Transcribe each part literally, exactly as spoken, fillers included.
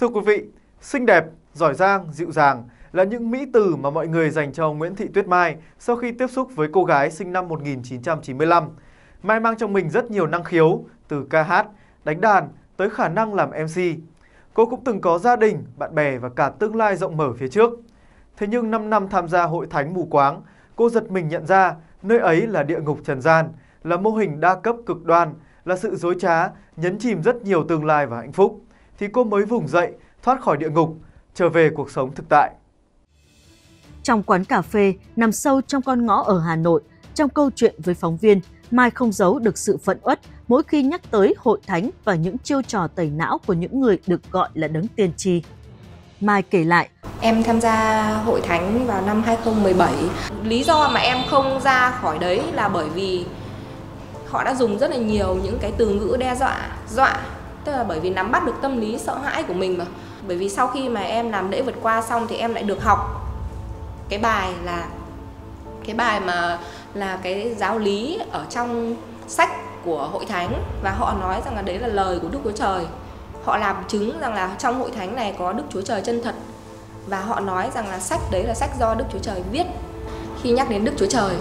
Thưa quý vị, xinh đẹp, giỏi giang, dịu dàng là những mỹ từ mà mọi người dành cho Nguyễn Thị Tuyết Mai sau khi tiếp xúc với cô gái sinh năm một nghìn chín trăm chín mươi lăm. Mai mang trong mình rất nhiều năng khiếu, từ ca hát, đánh đàn tới khả năng làm em xê. Cô cũng từng có gia đình, bạn bè và cả tương lai rộng mở phía trước. Thế nhưng năm năm tham gia hội thánh mù quáng, cô giật mình nhận ra nơi ấy là địa ngục trần gian, là mô hình đa cấp cực đoan, là sự dối trá, nhấn chìm rất nhiều tương lai và hạnh phúc. Thì cô mới vùng dậy, thoát khỏi địa ngục, trở về cuộc sống thực tại. Trong quán cà phê, nằm sâu trong con ngõ ở Hà Nội, trong câu chuyện với phóng viên, Mai không giấu được sự phẫn uất mỗi khi nhắc tới hội thánh và những chiêu trò tẩy não của những người được gọi là đấng tiên tri. Mai kể lại, em tham gia hội thánh vào năm hai không một bảy. Lý do mà em không ra khỏi đấy là bởi vì họ đã dùng rất là nhiều những cái từ ngữ đe dọa, dọa. Tức là bởi vì nắm bắt được tâm lý sợ hãi của mình mà. Bởi vì sau khi mà em làm lễ vượt qua xong thì em lại được học cái bài là cái bài mà là cái giáo lý ở trong sách của hội thánh, và họ nói rằng là đấy là lời của Đức Chúa Trời. Họ làm chứng rằng là trong hội thánh này có Đức Chúa Trời chân thật, và họ nói rằng là sách đấy là sách do Đức Chúa Trời viết. Khi nhắc đến Đức Chúa Trời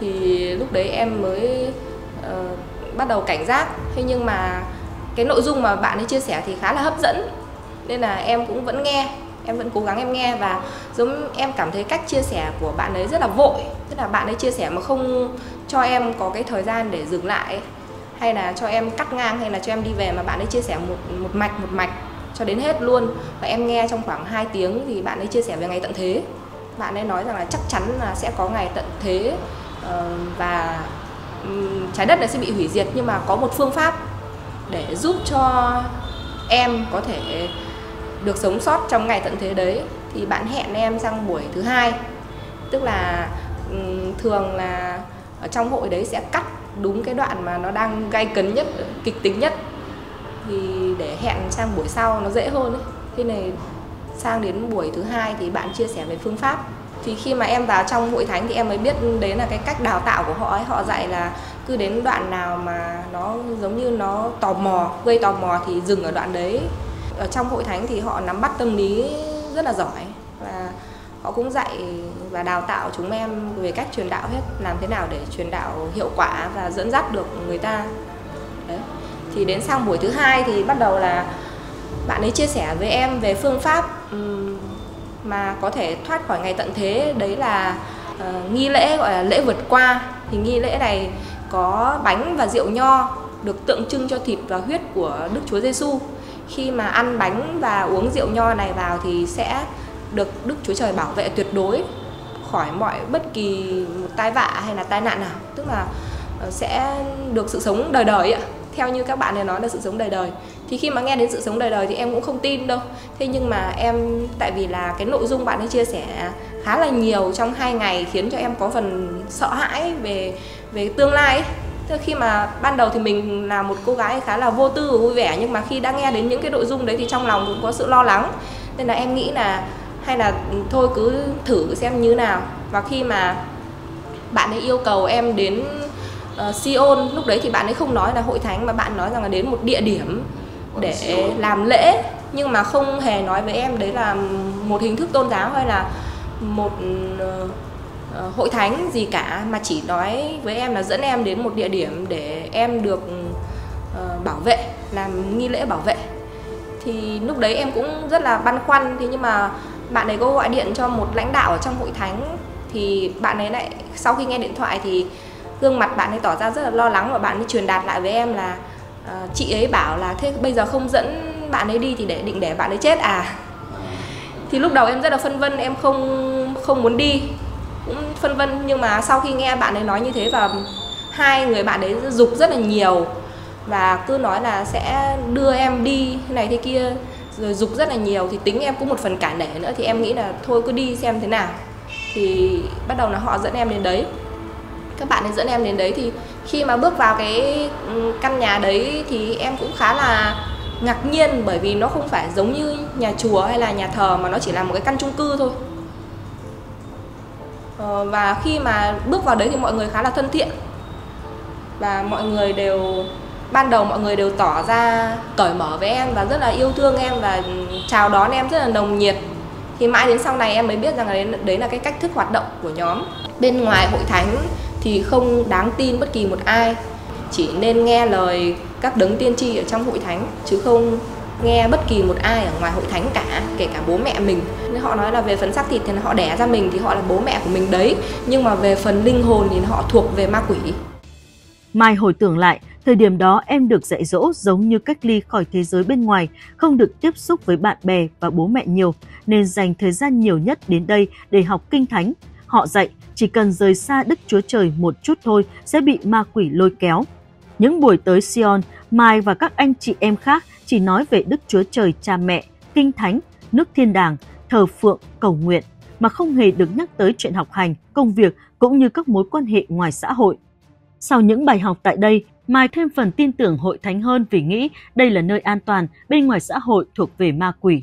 thì lúc đấy em mới uh, bắt đầu cảnh giác. Thế nhưng mà cái nội dung mà bạn ấy chia sẻ thì khá là hấp dẫn, nên là em cũng vẫn nghe, em vẫn cố gắng em nghe. Và giống em cảm thấy cách chia sẻ của bạn ấy rất là vội, tức là bạn ấy chia sẻ mà không cho em có cái thời gian để dừng lại, hay là cho em cắt ngang, hay là cho em đi về, mà bạn ấy chia sẻ một, một mạch một mạch cho đến hết luôn. Và em nghe trong khoảng hai tiếng thì bạn ấy chia sẻ về ngày tận thế. Bạn ấy nói rằng là chắc chắn là sẽ có ngày tận thế và trái đất này sẽ bị hủy diệt, nhưng mà có một phương pháp để giúp cho em có thể được sống sót trong ngày tận thế đấy. Thì bạn hẹn em sang buổi thứ hai, tức là thường là ở trong hội đấy sẽ cắt đúng cái đoạn mà nó đang gay cấn nhất, kịch tính nhất, thì để hẹn sang buổi sau nó dễ hơn ấy. Khi này sang đến buổi thứ hai thì bạn chia sẻ về phương pháp. Thì khi mà em vào trong hội thánh thì em mới biết đấy là cái cách đào tạo của họ ấy. Họ dạy là cứ đến đoạn nào mà nó giống như nó tò mò, gây tò mò thì dừng ở đoạn đấy. Ở trong hội thánh thì họ nắm bắt tâm lý rất là giỏi, và họ cũng dạy và đào tạo chúng em về cách truyền đạo hết, làm thế nào để truyền đạo hiệu quả và dẫn dắt được người ta. Đấy. Thì đến sang buổi thứ hai thì bắt đầu là bạn ấy chia sẻ với em về phương pháp mà có thể thoát khỏi ngày tận thế, đấy là uh, nghi lễ gọi là lễ vượt qua. Thì nghi lễ này có bánh và rượu nho, được tượng trưng cho thịt và huyết của Đức Chúa Giêsu. Khi mà ăn bánh và uống rượu nho này vào thì sẽ được Đức Chúa Trời bảo vệ tuyệt đối khỏi mọi bất kỳ tai vạ hay là tai nạn nào, tức là sẽ được sự sống đời đời ạ. Theo như các bạn này nói là sự sống đời đời. Thì khi mà nghe đến sự sống đời đời thì em cũng không tin đâu. Thế nhưng mà em, tại vì là cái nội dung bạn ấy chia sẻ khá là nhiều trong hai ngày, khiến cho em có phần sợ hãi về về tương lai ấy. Tức khi mà ban đầu thì mình là một cô gái khá là vô tư và vui vẻ, nhưng mà khi đã nghe đến những cái nội dung đấy thì trong lòng cũng có sự lo lắng. Nên là em nghĩ là hay là thôi cứ thử xem như nào. Và khi mà bạn ấy yêu cầu em đến uh, Siôn, lúc đấy thì bạn ấy không nói là hội thánh, mà bạn nói rằng là đến một địa điểm để làm lễ, nhưng mà không hề nói với em đấy là một hình thức tôn giáo hay là một uh, hội thánh gì cả, mà chỉ nói với em là dẫn em đến một địa điểm để em được uh, bảo vệ, làm nghi lễ bảo vệ. Thì lúc đấy em cũng rất là băn khoăn. Thế nhưng mà bạn ấy có gọi điện cho một lãnh đạo ở trong hội thánh, thì bạn ấy lại sau khi nghe điện thoại thì gương mặt bạn ấy tỏ ra rất là lo lắng, và bạn ấy truyền đạt lại với em là uh, chị ấy bảo là thế bây giờ không dẫn bạn ấy đi thì để định để bạn ấy chết à. Thì lúc đầu em rất là phân vân, em không không muốn đi, cũng phân vân. Nhưng mà sau khi nghe bạn ấy nói như thế, và hai người bạn ấy giục rất là nhiều và cứ nói là sẽ đưa em đi thế này thế kia, rồi giục rất là nhiều, thì tính em cũng một phần cả nể nữa, thì em nghĩ là thôi cứ đi xem thế nào. Thì bắt đầu là họ dẫn em đến đấy, các bạn ấy dẫn em đến đấy. Thì khi mà bước vào cái căn nhà đấy thì em cũng khá là ngạc nhiên, bởi vì nó không phải giống như nhà chùa hay là nhà thờ, mà nó chỉ là một cái căn chung cư thôi. Và khi mà bước vào đấy thì mọi người khá là thân thiện, và mọi người đều ban đầu mọi người đều tỏ ra cởi mở với em và rất là yêu thương em và chào đón em rất là nồng nhiệt. Thì mãi đến sau này em mới biết rằng là đấy là cái cách thức hoạt động của nhóm. Bên ngoài hội thánh thì không đáng tin bất kỳ một ai, chỉ nên nghe lời các đấng tiên tri ở trong hội thánh chứ không nghe bất kỳ một ai ở ngoài hội thánh cả, kể cả bố mẹ mình. Nên họ nói là về phần xác thịt thì họ đẻ ra mình thì họ là bố mẹ của mình đấy, nhưng mà về phần linh hồn thì họ thuộc về ma quỷ. Mai hồi tưởng lại, thời điểm đó em được dạy dỗ giống như cách ly khỏi thế giới bên ngoài, không được tiếp xúc với bạn bè và bố mẹ nhiều, nên dành thời gian nhiều nhất đến đây để học kinh thánh. Họ dạy chỉ cần rời xa Đức Chúa Trời một chút thôi sẽ bị ma quỷ lôi kéo. Những buổi tới Siôn, Mai và các anh chị em khác chỉ nói về Đức Chúa Trời Cha Mẹ, Kinh Thánh, nước thiên đàng, thờ phượng, cầu nguyện, mà không hề được nhắc tới chuyện học hành, công việc cũng như các mối quan hệ ngoài xã hội. Sau những bài học tại đây, Mai thêm phần tin tưởng hội thánh hơn vì nghĩ đây là nơi an toàn, bên ngoài xã hội thuộc về ma quỷ.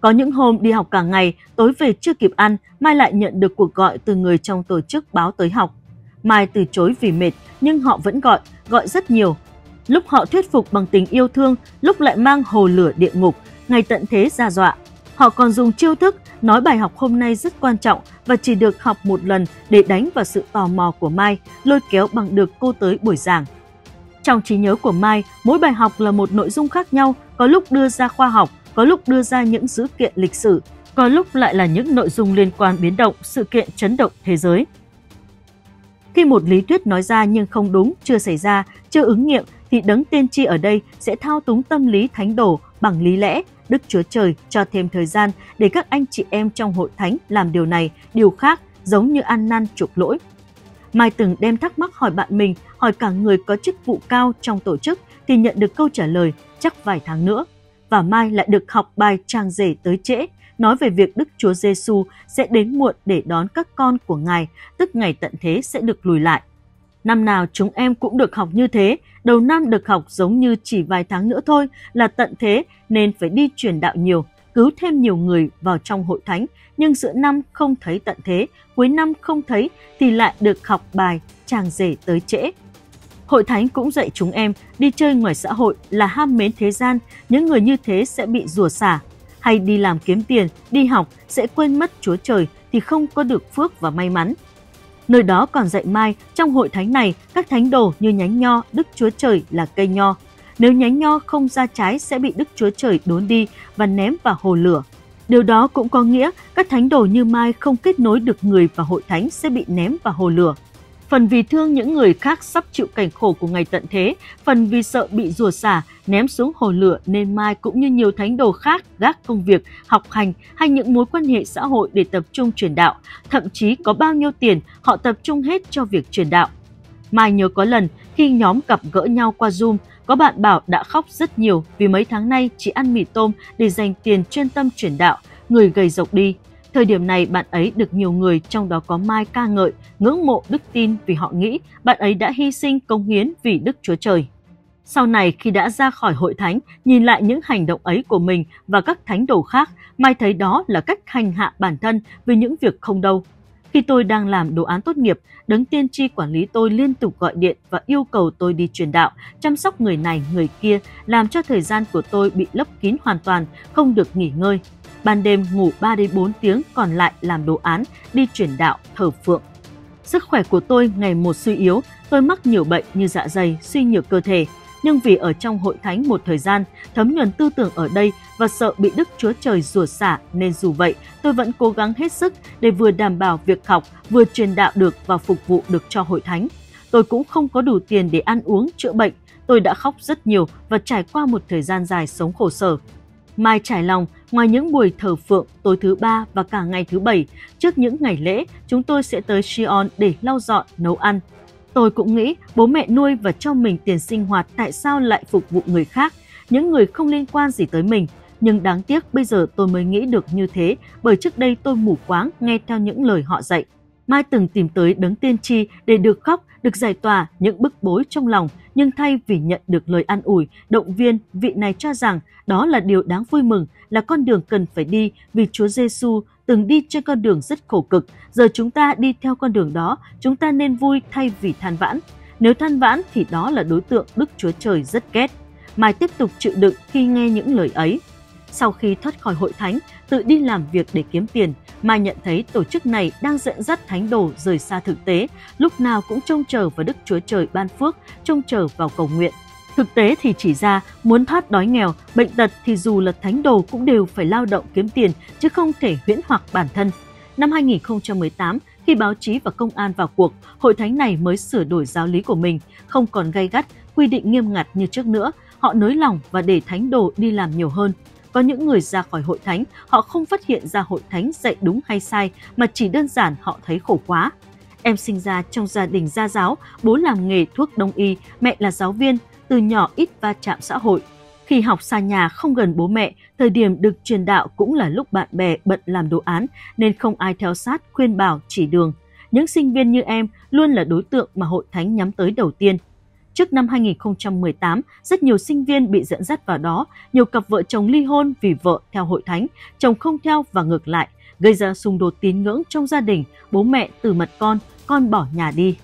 Có những hôm đi học cả ngày, tối về chưa kịp ăn, Mai lại nhận được cuộc gọi từ người trong tổ chức báo tới học. Mai từ chối vì mệt, nhưng họ vẫn gọi, gọi rất nhiều. Lúc họ thuyết phục bằng tình yêu thương, lúc lại mang hồ lửa địa ngục, ngày tận thế ra dọa. Họ còn dùng chiêu thức, nói bài học hôm nay rất quan trọng và chỉ được học một lần để đánh vào sự tò mò của Mai, lôi kéo bằng được cô tới buổi giảng. Trong trí nhớ của Mai, mỗi bài học là một nội dung khác nhau, có lúc đưa ra khoa học, có lúc đưa ra những dữ kiện lịch sử, có lúc lại là những nội dung liên quan biến động, sự kiện chấn động thế giới. Khi một lý thuyết nói ra nhưng không đúng, chưa xảy ra, chưa ứng nghiệm, thì đấng tiên tri ở đây sẽ thao túng tâm lý thánh đồ bằng lý lẽ. Đức Chúa Trời cho thêm thời gian để các anh chị em trong hội thánh làm điều này, điều khác, giống như ăn năn chuộc lỗi. Mai từng đem thắc mắc hỏi bạn mình, hỏi cả người có chức vụ cao trong tổ chức thì nhận được câu trả lời chắc vài tháng nữa. Và Mai lại được học bài Trang Rể tới trễ, nói về việc Đức Chúa Giêsu sẽ đến muộn để đón các con của Ngài, tức ngày tận thế sẽ được lùi lại. Năm nào chúng em cũng được học như thế, đầu năm được học giống như chỉ vài tháng nữa thôi là tận thế nên phải đi truyền đạo nhiều, cứu thêm nhiều người vào trong hội thánh, nhưng giữa năm không thấy tận thế, cuối năm không thấy thì lại được học bài Chàng Rể tới trễ. Hội thánh cũng dạy chúng em đi chơi ngoài xã hội là ham mến thế gian, những người như thế sẽ bị rủa xả, hay đi làm kiếm tiền, đi học sẽ quên mất Chúa Trời thì không có được phước và may mắn. Nơi đó còn dạy Mai, trong hội thánh này, các thánh đồ như nhánh nho, Đức Chúa Trời là cây nho. Nếu nhánh nho không ra trái sẽ bị Đức Chúa Trời đốn đi và ném vào hồ lửa. Điều đó cũng có nghĩa các thánh đồ như Mai không kết nối được người và hội thánh sẽ bị ném vào hồ lửa. Phần vì thương những người khác sắp chịu cảnh khổ của ngày tận thế, phần vì sợ bị rủa xả, ném xuống hồ lửa nên Mai cũng như nhiều thánh đồ khác gác công việc, học hành hay những mối quan hệ xã hội để tập trung truyền đạo. Thậm chí có bao nhiêu tiền họ tập trung hết cho việc truyền đạo. Mai nhớ có lần khi nhóm gặp gỡ nhau qua Zoom, có bạn bảo đã khóc rất nhiều vì mấy tháng nay chỉ ăn mì tôm để dành tiền chuyên tâm truyền đạo, người gầy rộc đi. Thời điểm này bạn ấy được nhiều người, trong đó có Mai ca ngợi, ngưỡng mộ đức tin vì họ nghĩ bạn ấy đã hy sinh cống hiến vì Đức Chúa Trời. Sau này khi đã ra khỏi hội thánh, nhìn lại những hành động ấy của mình và các thánh đồ khác, Mai thấy đó là cách hành hạ bản thân vì những việc không đâu. Khi tôi đang làm đồ án tốt nghiệp, đấng tiên tri quản lý tôi liên tục gọi điện và yêu cầu tôi đi truyền đạo, chăm sóc người này người kia, làm cho thời gian của tôi bị lấp kín hoàn toàn, không được nghỉ ngơi. Ban đêm ngủ ba đến bốn tiếng còn lại làm đồ án, đi truyền đạo, thờ phượng. Sức khỏe của tôi ngày một suy yếu, tôi mắc nhiều bệnh như dạ dày, suy nhược cơ thể. Nhưng vì ở trong hội thánh một thời gian, thấm nhuần tư tưởng ở đây và sợ bị Đức Chúa Trời rủa xả nên dù vậy tôi vẫn cố gắng hết sức để vừa đảm bảo việc học, vừa truyền đạo được và phục vụ được cho hội thánh. Tôi cũng không có đủ tiền để ăn uống, chữa bệnh. Tôi đã khóc rất nhiều và trải qua một thời gian dài sống khổ sở. Mai trải lòng, ngoài những buổi thờ phượng tối thứ ba và cả ngày thứ bảy, trước những ngày lễ, chúng tôi sẽ tới Siôn để lau dọn, nấu ăn. Tôi cũng nghĩ bố mẹ nuôi và cho mình tiền sinh hoạt tại sao lại phục vụ người khác, những người không liên quan gì tới mình. Nhưng đáng tiếc bây giờ tôi mới nghĩ được như thế bởi trước đây tôi mù quáng nghe theo những lời họ dạy. Mai từng tìm tới đấng tiên tri để được khóc, được giải tỏa những bức bối trong lòng, nhưng thay vì nhận được lời an ủi, động viên, vị này cho rằng đó là điều đáng vui mừng, là con đường cần phải đi vì Chúa Giêsu từng đi trên con đường rất khổ cực. Giờ chúng ta đi theo con đường đó, chúng ta nên vui thay vì than vãn. Nếu than vãn thì đó là đối tượng Đức Chúa Trời rất ghét. Mai tiếp tục chịu đựng khi nghe những lời ấy. Sau khi thoát khỏi hội thánh, tự đi làm việc để kiếm tiền, Mai nhận thấy tổ chức này đang dẫn dắt thánh đồ rời xa thực tế, lúc nào cũng trông chờ vào Đức Chúa Trời ban phước, trông chờ vào cầu nguyện. Thực tế thì chỉ ra, muốn thoát đói nghèo, bệnh tật thì dù là thánh đồ cũng đều phải lao động kiếm tiền, chứ không thể huyễn hoặc bản thân. Năm hai nghìn không trăm mười tám, khi báo chí và công an vào cuộc, hội thánh này mới sửa đổi giáo lý của mình, không còn gay gắt, quy định nghiêm ngặt như trước nữa. Họ nới lỏng và để thánh đồ đi làm nhiều hơn. Có những người ra khỏi hội thánh, họ không phát hiện ra hội thánh dạy đúng hay sai, mà chỉ đơn giản họ thấy khổ quá. Em sinh ra trong gia đình gia giáo, bố làm nghề thuốc đông y, mẹ là giáo viên, từ nhỏ ít va chạm xã hội. Khi học xa nhà không gần bố mẹ, thời điểm được truyền đạo cũng là lúc bạn bè bận làm đồ án, nên không ai theo sát, khuyên bảo, chỉ đường. Những sinh viên như em luôn là đối tượng mà hội thánh nhắm tới đầu tiên. Trước năm hai nghìn không trăm mười tám, rất nhiều sinh viên bị dẫn dắt vào đó, nhiều cặp vợ chồng ly hôn vì vợ theo hội thánh, chồng không theo và ngược lại, gây ra xung đột tín ngưỡng trong gia đình, bố mẹ từ mặt con, con bỏ nhà đi.